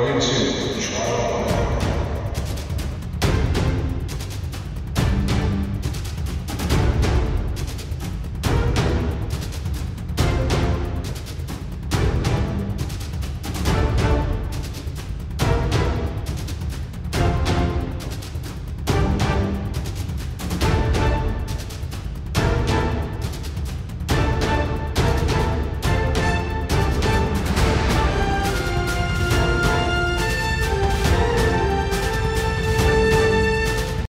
Coming soon.